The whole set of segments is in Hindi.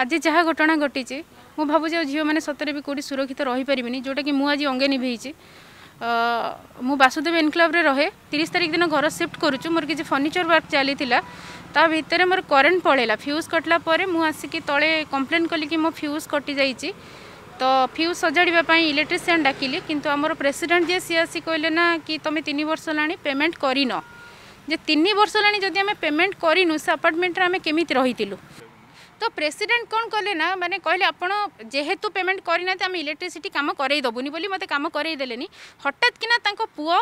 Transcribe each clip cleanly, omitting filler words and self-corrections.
आज जहाँ घटना घटी मु भाव झील मैंने सतरे भी कौटी सुरक्षित रही पारे जोटा कि मुझे आज अंगे निभेजी मु वासुदेव एनक्लाब्रे रहे 30 तारिख दिन घर सिफ्ट करुचु मोर किसी फर्निचर वर्क चली भितर मोर करेन्ट पलैला फ्यूज कटला मुसिक तले कंप्लेन कली कि मो फ्यूज कटि जा तो फ्यूज सजाड़ापी इलेक्ट्रिशियन डाकिली किंतु आमर प्रेसिडेंट जी सी आसी कहले ना कि तुम 3 वर्ष लाणी पेमेंट करन जे 3 वर्ष लाणी जदि आम पेमेंट करनू से आपार्टमेंट्रे आम केमी रहीलु तो प्रेसिडेंट कौन कले ना मैंने कहले आप जेहेतु पेमेंट करना आम इलेक्ट्रिसीटी काम करईदबूनी मत काम करईदेले हठात किना पुओ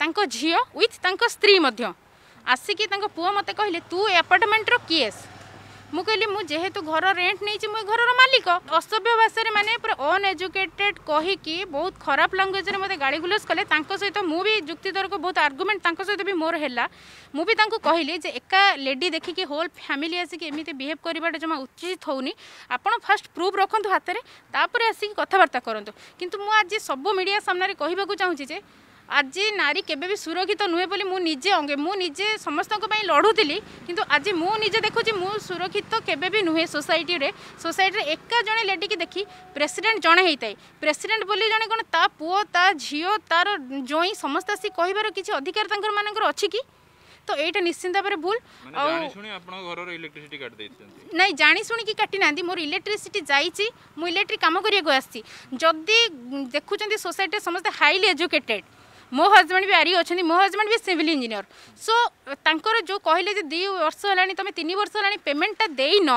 तांको झियो विथ तांको स्त्री मध्य आसिकी पुओ मत कहले तू आपार्टमेंटर किएस मु कहली मु जेहेतु घर रेंट नहीं मु घर मालिक असभ्य भाषा मैंने पूरा अनएजुकेटेड कहीकि बहुत खराब लांगुएज में मत गाड़ी गुलज कले सहित मुझे जुक्ति तर्क बहुत आर्गुमेंट सहित भी मोर है मुझे कहली एका लेडी देखिकी होल फैमिली आसिक एमती बिहेव करवाटा जमा उचित होनी आपड़ फास्ट प्रूफ रखु हाथ में तापर आसिक कथबार्ता करूँ कितु मुझे सब मीडिया सामने कहवाक चाहूँगी आज नारी केबे भी सुरक्षित नुहे बोली मु निजे अंगे मु निजे समस्त लड़ूली किंतु आज मु निजे देखुची मु सुरक्षित केबे भी नुहे सोसाइटी रे एका जने लेडी की देखी प्रेसिडेंट जने होता है प्रेसिडेंट बोली जने कौन ता पुओ ता झियो तार जोई समस्त आसी कहिबार किछि अधिकार तांकर मानकर अछि कि तो एटा निश्चिंत भाव भूल जानी सुनी आपन घर इलेक्ट्रिसिटी काट देछथि नहीं जानी सुनी कि काटि नांदी मोर इलेक्ट्रिसिटी जाईछि मु इलेक्ट्रिक काम करिया को आसी जदी देखुचंती सोसाइटी समस्त हाईली एजुकेटेड मो हजबैंड भी आरी अच्छे मो हजबैंड भी सिविल इंजीनियर सो तांकर जो कहले जे 2 वर्ष होलानी तुम 3 वर्ष होलानी पेमेंटा देइन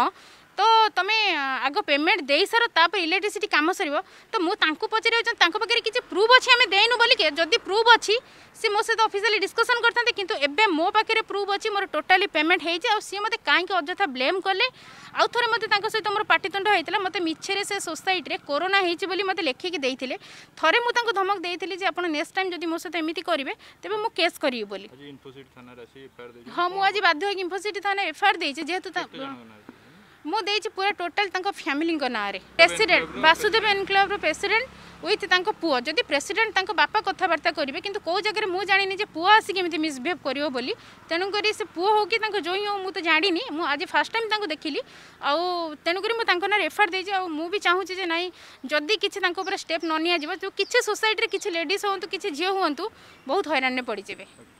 तो तुम आग पेमेंट दे सार तापर इलेक्ट्रिसिटी काम सर तो मुझे पचारे किसी प्रूफ अच्छी आम देनु बोलिके जदि प्रूफ अच्छी सी मो सहित ऑफिशियली डिस्कसन करते किंतु एबे मो पाखे प्रूफ अच्छी मोर टोटाली पेमेंट हो सी मत कहीं अजथा ब्लेम कले आउ थे मत सहित मोर पाटितुंड होता मत मिछे से सोसाइटी कोरोना होती मत लेखिकी देते थे मुझे धमक देती जे आप नेक्स्ट टाइम जब मो सहित एमती करेंगे तेज मुझे केस करी बोली हाँ मुझे बाध्य इन्फोसिटी थाना एफआईआर देती जेहेतु मुझे पूरा टोटाल फैमिली नाँ में प्रेसिडेंट वासुदेव एनक्लाब्र प्रेसिडेंट विथ तांको पुओ जदि प्रेसिडेंट तांको बापा कथबार्ता करेंगे किंतु कौ जगह मुझे जानी जे पुओ आसिक मिसबिहेव करो बोली तेणुकर से पुओ हो कि जोई हो मुझे तो जानी मुझे आज फास्ट टाइम देखिली आउ तेणुकर मुझे रेफर देजी आ मुझे चाहूँगी जे नाई जदि किसी स्टेप न निया किसी सोसाइटी किसी लेडीज हूँ किसी झील हूँ बहुत हैरान में पड़जे।